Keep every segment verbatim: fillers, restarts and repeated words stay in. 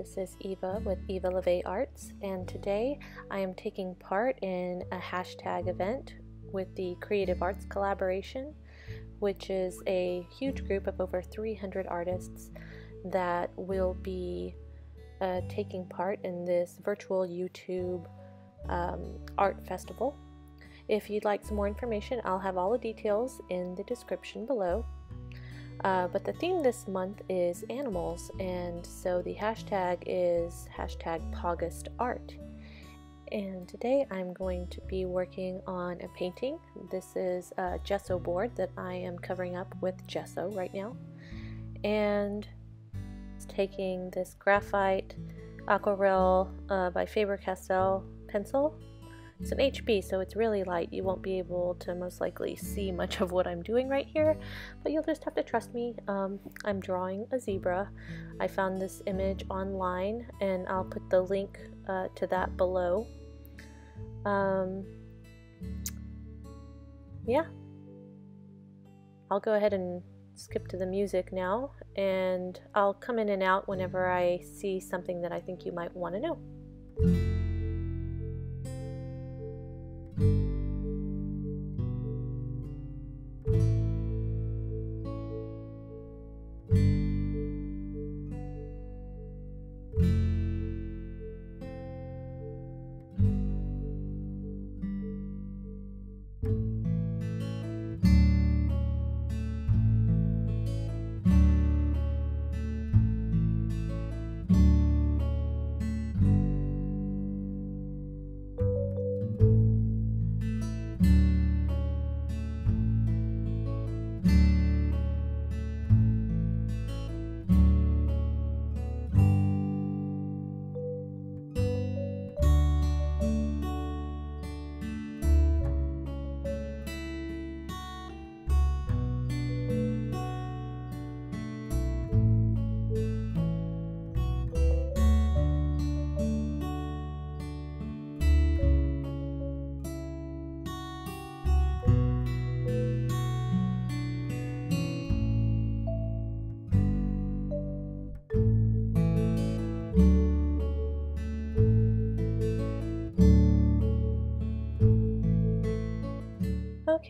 This is Yva with Yva Lovee Arts, and today I am taking part in a hashtag event with the Creative Arts Collaboration, which is a huge group of over three hundred artists that will be uh, taking part in this virtual YouTube um, art festival. If you'd like some more information, I'll have all the details in the description below. Uh, but the theme this month is animals, and so the hashtag is hashtag PawgustArt. And today I'm going to be working on a painting. This is a gesso board that I am covering up with gesso right now, and it's taking this graphite aquarelle uh, by Faber-Castell pencil. It's an H B, so it's really light. You won't be able to most likely see much of what I'm doing right here, but you'll just have to trust me. Um, I'm drawing a zebra. I found this image online, and I'll put the link uh, to that below. Um, yeah. I'll go ahead and skip to the music now, and I'll come in and out whenever I see something that I think you might want to know.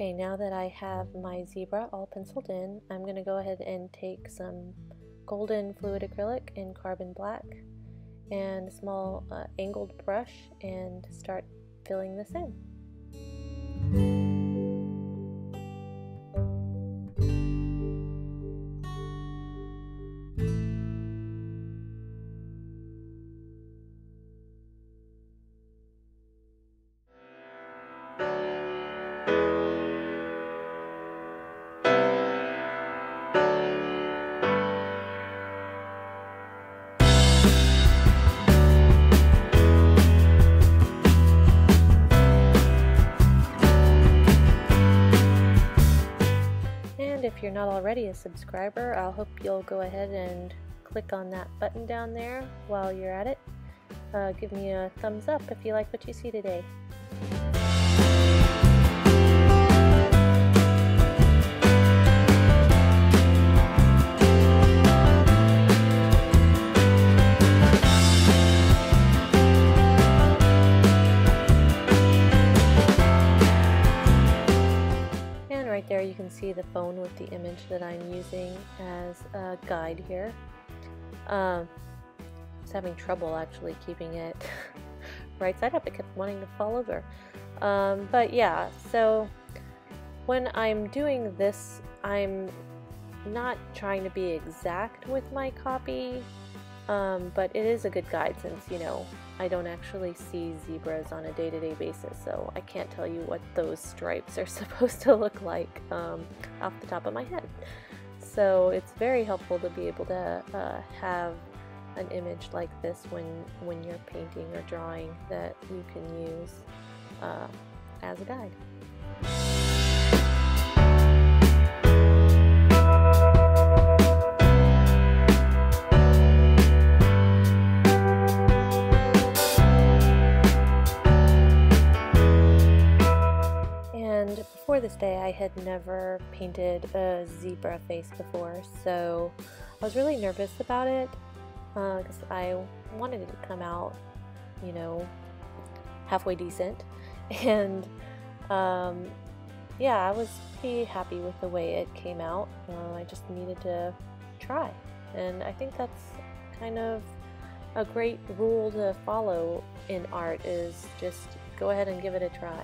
Okay, now that I have my zebra all penciled in, I'm going to go ahead and take some Golden fluid acrylic in carbon black and a small uh, angled brush and start filling this in. If you're not already a subscriber, I'll hope you'll go ahead and click on that button down there while you're at it. Uh, give me a thumbs up if you like what you see today. There you can see the phone with the image that I'm using as a guide here. Um, I was having trouble actually keeping it right side up. It kept wanting to fall over. Um, but yeah, so when I'm doing this, I'm not trying to be exact with my copy, um, but it is a good guide since, you know, I don't actually see zebras on a day-to-day basis, so I can't tell you what those stripes are supposed to look like um, off the top of my head. So it's very helpful to be able to uh, have an image like this when, when you're painting or drawing that you can use uh, as a guide. Before this day, I had never painted a zebra face before, so I was really nervous about it because uh, I wanted it to come out, you know, halfway decent. And um, yeah, I was pretty happy with the way it came out. Uh, I just needed to try. And I think that's kind of a great rule to follow in art, is just go ahead and give it a try.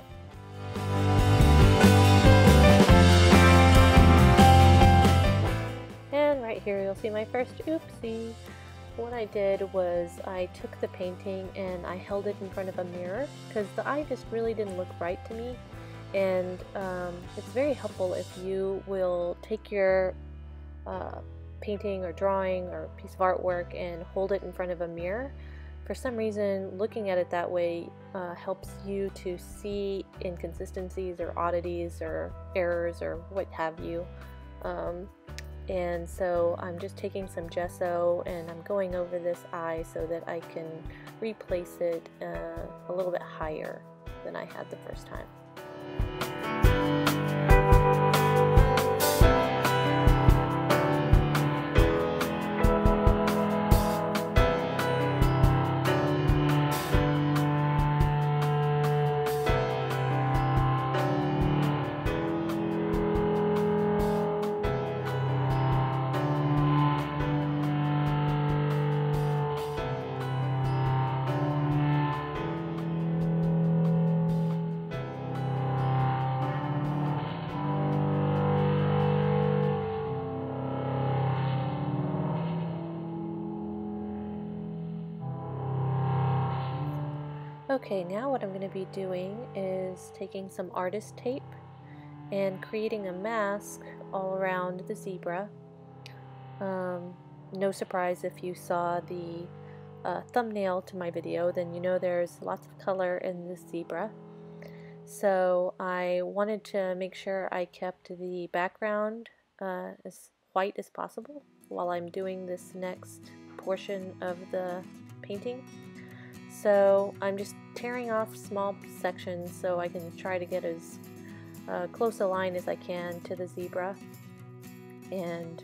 And right here you'll see my first oopsie. What I did was I took the painting and I held it in front of a mirror because the eye just really didn't look right to me. And um, it's very helpful if you will take your uh, painting or drawing or piece of artwork and hold it in front of a mirror. For some reason, looking at it that way uh, helps you to see inconsistencies or oddities or errors or what have you. Um, and so I'm just taking some gesso and I'm going over this eye so that I can replace it uh, a little bit higher than I had the first time. Okay, now what I'm going to be doing is taking some artist tape and creating a mask all around the zebra. Um, no surprise if you saw the uh, thumbnail to my video, then you know there's lots of color in this zebra. So I wanted to make sure I kept the background uh, as white as possible while I'm doing this next portion of the painting. So I'm just tearing off small sections so I can try to get as uh, close a line as I can to the zebra. And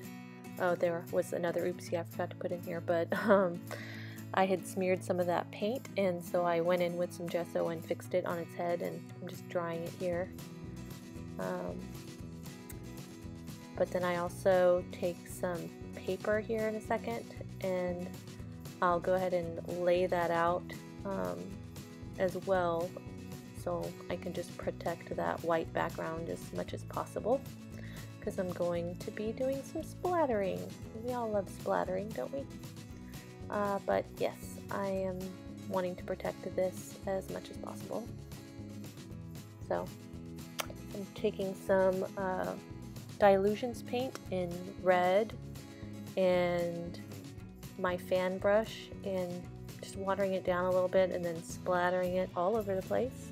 oh, there was another oopsie I forgot to put in here, but um, I had smeared some of that paint, and so I went in with some gesso and fixed it on its head, and I'm just drying it here. Um, but then I also take some paper here in a second, and I'll go ahead and lay that out um, as well, so I can just protect that white background as much as possible, because I'm going to be doing some splattering. We all love splattering, don't we? Uh, but yes, I am wanting to protect this as much as possible. So I'm taking some uh, Dylusions paint in red and my fan brush and just watering it down a little bit and then splattering it all over the place.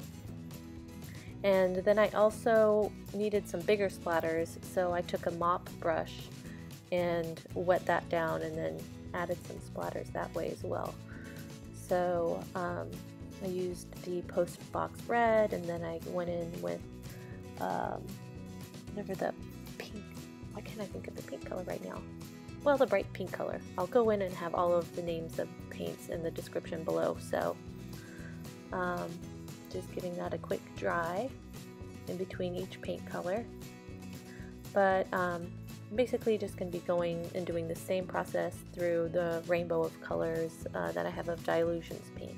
And then I also needed some bigger splatters, so I took a mop brush and wet that down and then added some splatters that way as well. So um, I used the post box red, and then I went in with um, whatever the pink, why can't I think of the pink color right now? Well, the bright pink color. I'll go in and have all of the names of paints in the description below, so um, just giving that a quick dry in between each paint color. But um, basically just going to be going and doing the same process through the rainbow of colors uh, that I have of Dylusions paint.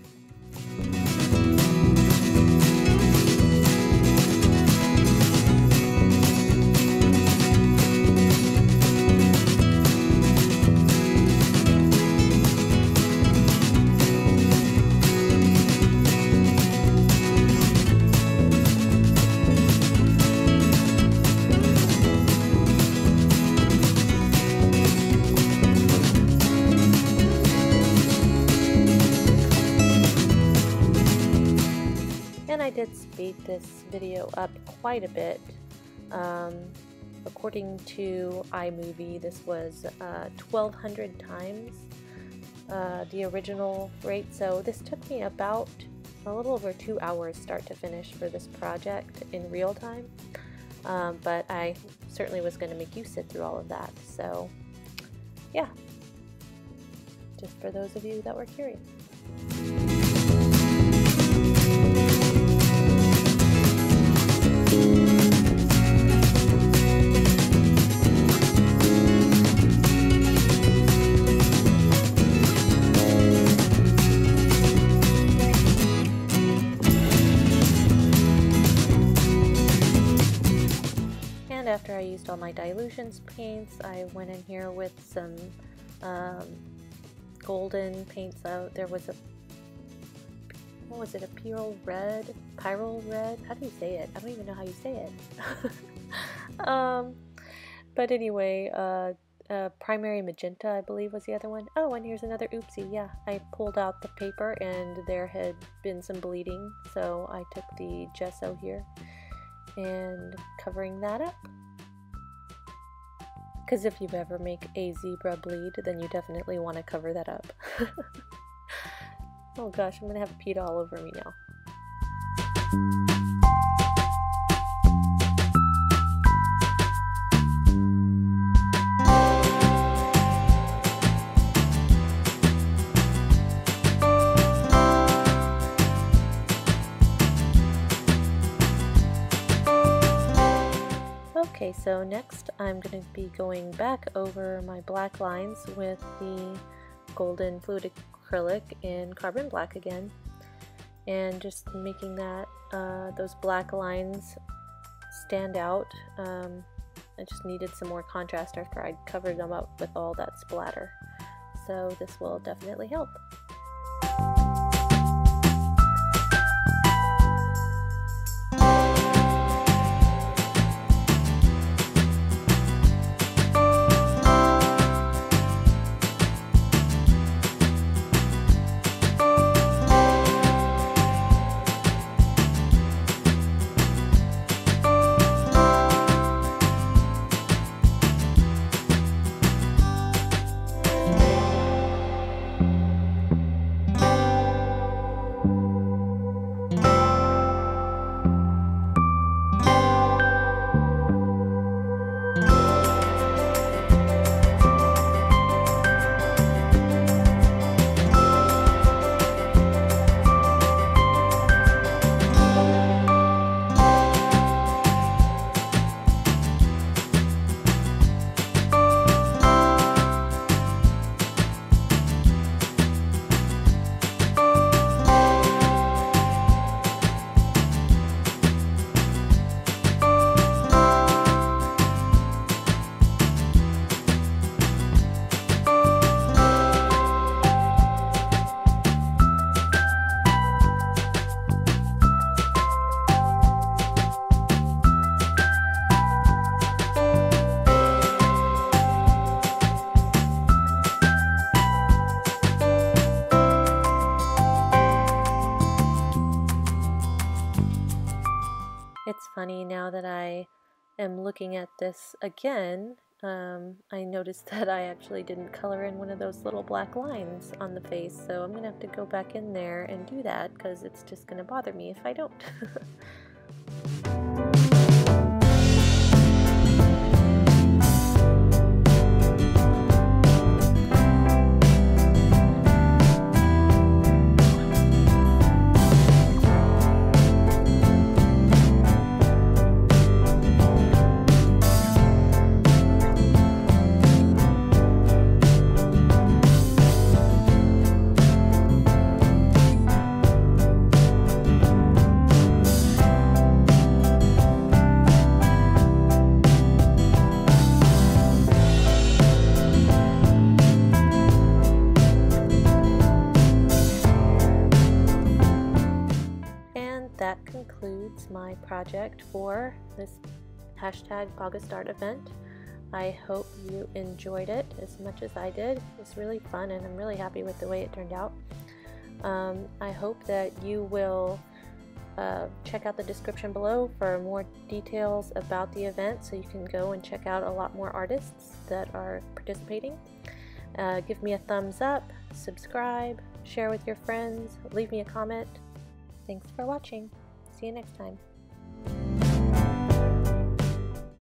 Speed this video up quite a bit. Um, according to iMovie, this was uh, twelve hundred times uh, the original rate, so this took me about a little over two hours start to finish for this project in real time, um, but I certainly was going to make you sit through all of that, so yeah. just for those of you that were curious. And after I used all my Dylusions paints, I went in here with some um, Golden paints out. There was a, what was it, a Pyrrole Red? Pyrrole Red? How do you say it? I don't even know how you say it. um, but anyway, uh, uh, Primary Magenta, I believe, was the other one. Oh, and here's another oopsie. Yeah, I pulled out the paper and there had been some bleeding, so I took the gesso here and covering that up, because if you ever make a zebra bleed, then you definitely want to cover that up. Oh gosh, I'm gonna have PETA all over me now. Okay, so next I'm going to be going back over my black lines with the Golden fluid acrylic in carbon black again, and just making that uh, those black lines stand out. Um, I just needed some more contrast after I covered them up with all that splatter, so this will definitely help. It's funny, now that I am looking at this again, um, I noticed that I actually didn't color in one of those little black lines on the face, so I'm going to have to go back in there and do that, because it's just going to bother me if I don't. That concludes my project for this hashtag PawgustArt event. I hope you enjoyed it as much as I did. It was really fun, and I'm really happy with the way it turned out. Um, I hope that you will uh, check out the description below for more details about the event, so you can go and check out a lot more artists that are participating. Uh, give me a thumbs up, subscribe, share with your friends, leave me a comment. Thanks for watching. See you next time.